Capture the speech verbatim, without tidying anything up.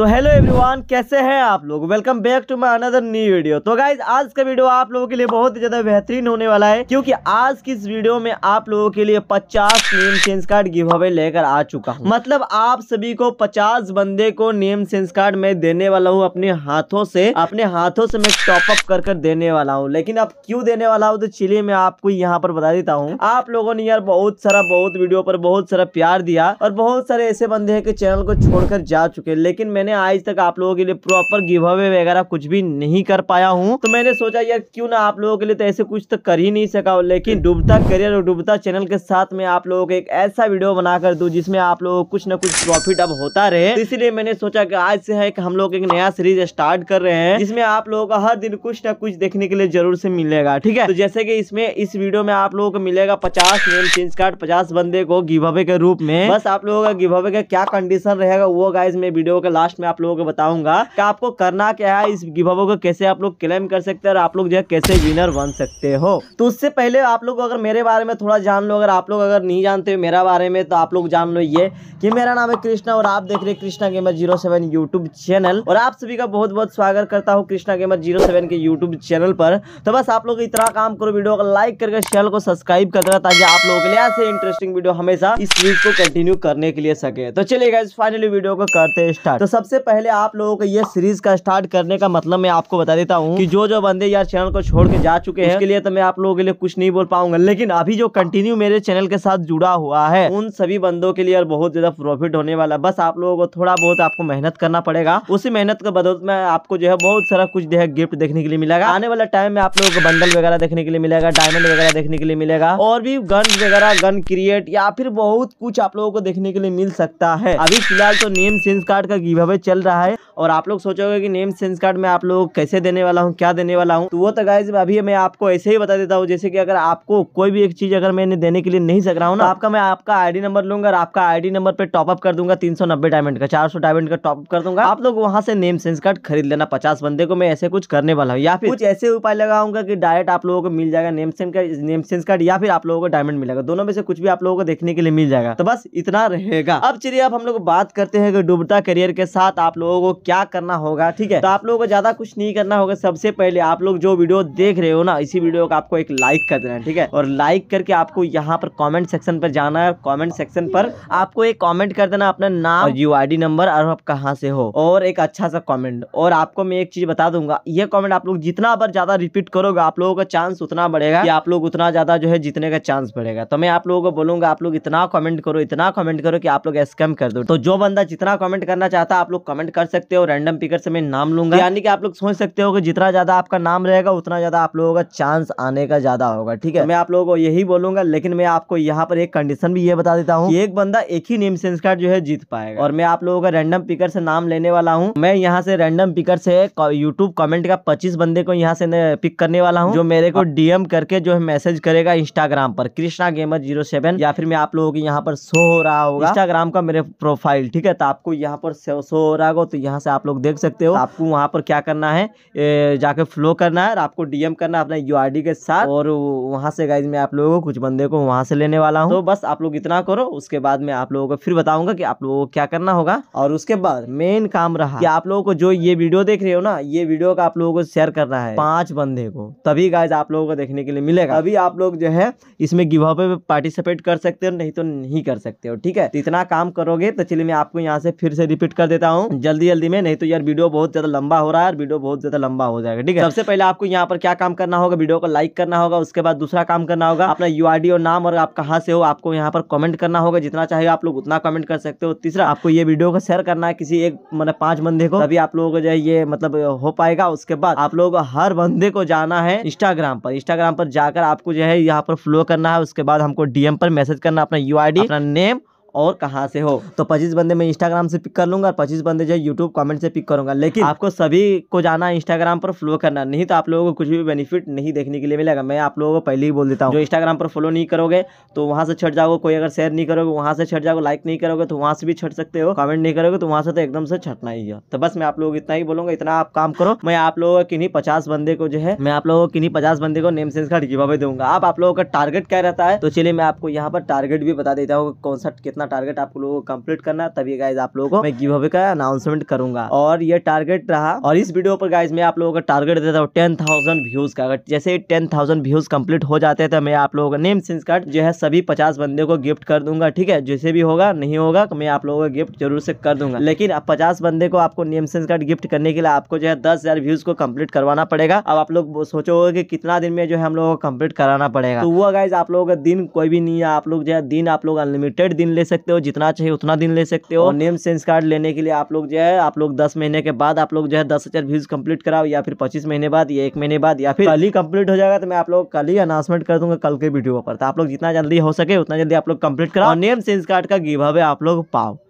तो hello everyone, कैसे हैं आप लोग। Welcome back to my another new video. तो गाइज आज का वीडियो आप लोगों के लिए बहुत ही ज्यादा बेहतरीन होने वाला है, क्योंकि आज की इस वीडियो में आप लोगों के लिए पचास name change card giveaway लेकर आ चुका हूं। मतलब आप सभी को पचास बंदे को नेम चेंज कार्ड मैं देने वाला हूँ, अपने हाथों से अपने हाथों से मैं टॉपअप कर कर देने वाला हूँ। लेकिन अब क्यों देने वाला हूँ तो चलिए मैं आपको यहाँ पर बता देता हूँ। आप लोगों ने यार बहुत सारा बहुत वीडियो पर बहुत सारा प्यार दिया और बहुत सारे ऐसे बंदे है कि चैनल को छोड़कर जा चुके, लेकिन मैंने आज तक आप लोगों के लिए प्रॉपर गिव अवे वगैरह कुछ भी नहीं कर पाया हूँ। तो मैंने सोचा यार क्यों ना आप लोगों के लिए तो ऐसे कुछ तो कर ही नहीं सका हूं, लेकिन डूबता करियर और डूबता चैनल के साथ में आप लोगों को एक ऐसा वीडियो बनाकर दूं जिसमें आप लोगों को कुछ ना कुछ प्रॉफिट अब होता रहे। तो इसीलिए मैंने सोचा कि आज से है कि हम लोग एक नया सीरीज स्टार्ट कर रहे हैं जिसमें आप लोगों को हर दिन कुछ ना कुछ देखने के लिए जरूर से मिलेगा। ठीक है, तो जैसे कि इसमें इस वीडियो में आप लोगों को मिलेगा पचास नेम चेंज कार्ड, पचास बंदे को गिव अवे के रूप में। बस आप लोगों का गिव अवे का क्या कंडीशन रहेगा वो गाइस मैं वीडियो के लास्ट मैं आप लोगों को बताऊंगा कि आपको करना क्या है, इस गिव अवे को कैसे आप लोग क्लेम कर सकते हैं और आप लोग जो है कैसे विनर बन सकते हो। तो उससे पहले आप लोग अगर मेरे बारे में थोड़ा जान लो, अगर आप लोग अगर नहीं जानते हो मेरा बारे में तो आप लोग जान लो ये कि मेरा नाम है कृष्णा और आप देख रहे हैं Krishna gamer zero seven YouTube channel. और आप सभी का बहुत बहुत स्वागत करता हूँ कृष्णा गेमर ज़ीरो सेवन के यूट्यूब चैनल पर। तो बस आप लोग इतना काम करो, वीडियो को लाइक करके चैनल को सब्सक्राइब करना ताकि आप लोगों के लिए ऐसे इंटरेस्टिंग वीडियो हमेशा इस वीडियो को कंटिन्यू करने के लिए सके। तो चलिए गाइस फाइनली वीडियो को करते हैं स्टार्ट। तो सबसे पहले आप लोगों को ये सीरीज का स्टार्ट करने का मतलब मैं आपको बता देता हूँ कि जो जो बंदे यार चैनल को छोड़ के जा चुके हैं उसके लिए तो मैं आप लोगों के लिए कुछ नहीं बोल पाऊंगा, लेकिन अभी जो कंटिन्यू मेरे चैनल के साथ जुड़ा हुआ है उन सभी बंदों के लिए यार बहुत ज्यादा प्रॉफिट होने वाला। बस आप लोगों को थोड़ा बहुत आपको मेहनत करना पड़ेगा, उसी मेहनत के बदौलत में आपको जो है बहुत सारा कुछ जो है गिफ्ट देखने के लिए मिलेगा। आने वाला टाइम में आप लोगों को बंडल वगैरह देखने के लिए मिलेगा, डायमंड वगैरह देखने के लिए मिलेगा और भी गन वगैरह गन क्रिएट या फिर बहुत कुछ आप लोगों को देखने के लिए मिल सकता है। अभी फिलहाल तो नेम चेंज कार्ड का गिव अवे चल रहा है और आप लोग सोचोगे कि नेम चेंज कार्ड में आप लोग कैसे देने वाला हूँ, क्या देने वाला हूँ। तो वो तो गाइस अभी मैं आपको ऐसे ही बता देता हूँ। जैसे कि अगर आपको कोई भी एक चीज अगर मैंने देने के लिए नहीं सक रहा हूँ ना, आपका मैं आपका आईडी नंबर लूंगा और आपका आईडी नंबर पे टॉपअप कर दूंगा तीन सौ नब्बे डायमंड का, चार सौ डायमंड का टॉपअप कर दूंगा। आप लोग वहाँ से नेम चेंज कार्ड खरीद लेना। पचास बंदे को मैं ऐसे कुछ करने वाला हूँ या फिर कुछ ऐसे उपाय लगाऊंगा कि डायरेक्ट आप लोगों को मिल जाएगा name change card name change card या फिर आप लोगों को डायमंड मिलेगा। दोनों में से कुछ भी आप लोगों को देखने के लिए मिल जाएगा। तो बस इतना रहेगा। अब चलिए अब हम लोग बात करते हैं कि डूबता करियर के साथ आप लोगों को क्या करना होगा। ठीक है, तो आप लोगों को ज्यादा कुछ नहीं करना होगा। सबसे पहले आप लोग जो वीडियो देख रहे हो ना, इसी वीडियो को आपको एक लाइक कर देना है। ठीक है, और लाइक करके आपको यहाँ पर कमेंट सेक्शन पर जाना है। कमेंट सेक्शन पर आपको एक कमेंट कर देना, अपना नाम, यू आई डी नंबर और आप कहाँ से हो और एक अच्छा सा कमेंट। और आपको मैं एक चीज बता दूंगा, ये कमेंट आप लोग जितना बार ज्यादा रिपीट करोगे आप लोगों का चांस उतना बढ़ेगा कि आप लोग उतना ज्यादा जो है जीतने का चांस बढ़ेगा। तो मैं आप लोगों को बोलूंगा आप लोग इतना कमेंट करो, इतना कमेंट करो कि आप लोग स्कैम कर दो। तो जो बंदा जितना कमेंट करना चाहता आप लोग कमेंट कर सकते हो। रैंडम पिकर से मैं नाम लूंगा, यानी कि आप लोग सोच सकते हो कि जितना ज्यादा आपका नाम रहेगा उतना ज्यादा आप लोगों का चांस आने का ज्यादा होगा। ठीक है, तो मैं आप लोगों को यही बोलूंगा। लेकिन मैं आपको यहाँ पर एक कंडीशन भी ये बता देता हूँ, एक बंदा एक ही नेम चेंज कार्ड जो है जीत पाएगा। और मैं आप लोगों का रैंडम पिकर से नाम लेने वाला हूँ। मैं यहाँ से रैंडम पिकर से यूट्यूब कमेंट का पच्चीस बंदे को यहाँ से पिक करने वाला हूँ, जो मेरे को डीएम करके जो है मैसेज करेगा इंस्टाग्राम पर कृष्णा गेमर ज़ीरो सेवन, या फिर मैं आप लोगों की यहाँ पर शो हो रहा होगा इंस्टाग्राम का मेरे प्रोफाइल। ठीक है, तो आपको यहाँ पर शो हो रहा होगा तो यहाँ से आप लोग देख सकते हो। आपको वहाँ पर क्या करना है, ए, जाके फ्लो करना है और आपको डीएम करना है अपना यूआईडी के साथ। और वहाँ से गाइज मैं आप लोगों को कुछ बंदे को वहाँ से लेने वाला हूँ। तो बस आप लोग इतना करो, उसके बाद मैं आप लोगों को फिर बताऊंगा कि आप लोगों को क्या करना होगा। और उसके बाद मेन काम रहा कि आप लोगों को जो ये वीडियो देख रहे हो ना, ये वीडियो का आप लोगों को शेयर करना है पांच बंदे को, तभी गाइज आप लोगों को देखने के लिए मिलेगा। अभी आप लोग जो है इसमें गिव अवे में पार्टिसिपेट कर सकते हो, नहीं तो नहीं कर सकते हो। ठीक है, तो इतना काम करोगे। तो चलिए मैं आपको यहाँ से फिर से रिपीट कर देता हूँ जल्दी जल्दी में, नहीं तो यार वीडियो बहुत ज्यादा लंबा हो रहा है, वीडियो बहुत ज्यादा लंबा हो जाएगा। ठीक है, सबसे पहले आपको यहाँ पर क्या काम करना होगा, वीडियो को लाइक करना होगा। उसके बाद दूसरा काम करना होगा, अपना यूआईडी और नाम और आप कहाँ से हो आपको यहाँ पर कमेंट करना होगा। जितना चाहिए आप लोग उतना कमेंट कर सकते हो। तीसरा, आपको ये वीडियो को शेयर करना है किसी एक मतलब पांच बंदे को, तभी आप लोगों को जो है ये मतलब हो पाएगा। उसके बाद आप लोग हर बंदे को जाना है इंस्टाग्राम पर, इंस्टाग्राम पर जाकर आपको जो है यहाँ पर फ्लो करना है। उसके बाद हमको डीएम पर मैसेज करना, अपना यूआईडी, अपना नेम और कहाँ से हो। तो पच्चीस बंदे मैं इंस्टाग्राम से पिक कर लूंगा और पच्चीस बंदे जो यूट्यूब कमेंट से पिक करूंगा। लेकिन आपको सभी को जाना है इंस्टाग्राम पर फ्लो करना, नहीं तो आप लोगों को कुछ भी बेनिफिट नहीं देखने के लिए मिलेगा। मैं आप लोगों को पहले ही बोल देता हूँ, जो इंस्टाग्राम पर फॉलो नहीं करोगे तो वहाँ से छट जाओगे, कोई अगर शेयर नहीं करोगे वहाँ से छट जाओगे, लाइक नहीं करोगे तो वहाँ से भी छट सकते हो, कमेंट नहीं करोगे तो वहाँ से तो एकदम से छटना ही है। तो बस मैं आप लोगों को इतना ही बोलूंगा, इतना आप काम करो। मैं आप लोगों को किन्हीं पचास बंदे को जो है मैं आप लोगों को किन्हीं पचास बंदे को name change card giveaway दूंगा। आप लोगों का टारगेट क्या रहता है, तो चलिए मैं आपको यहाँ पर टारगेट भी बता देता हूँ कौन सा कितना इतना टारगेट आप लोगों को कंप्लीट करना, तभी गाइज आप लोगों को मैं गिव अवे का अनाउंसमेंट करूंगा। और ये टारगेट रहा, और इस वीडियो पर गाइज मैं आप लोगों का टारगेट देता हूँ टेन थाउजेंड व्यूज का। अगर जैसे टेन थाउजेंड व्यूज कम्प्लीट हो जाते हैं तो मैं आप लोगों का नेम सिंस कार्ड जो है सभी पचास बंदे को गिफ्ट कर दूंगा। ठीक है, जैसे भी होगा नहीं होगा मैं आप लोगों को गिफ्ट जरूर से कर दूंगा, लेकिन अब पचास बंदे को आपको नेम सिंस कार्ड गिफ्ट करने के लिए आपको जो है दस हजार व्यूज को कम्प्लीट करवाना पड़ेगा। अब आप लोग सोचोगे कि कितना दिन में जो है हम लोगों को कम्प्लीट कराना पड़ेगा, तो वो गाइज आप लोगों का दिन कोई भी नहीं है। आप लोग जो है दिन आप लोग अनलिमिटेड दिन ले सकते हो, जितना चाहिए उतना दिन ले सकते हो। नेम चेंज कार्ड लेने के लिए आप लोग जो है आप लोग दस महीने के बाद आप लोग जो है दस हजार व्यूज कंप्लीट कराओ, या फिर पच्चीस महीने बाद, या एक महीने बाद, या फिर कल ही कंप्लीट हो जाएगा। तो मैं आप लोग कल ही अनाउंसमेंट कर दूंगा कल के वीडियो पर। तो आप लोग जितना जल्दी हो सके उतना जल्दी आप लोग कंप्लीट कराओ, नेम चेंज कार्ड का गिव अवे आप लोग पाओ।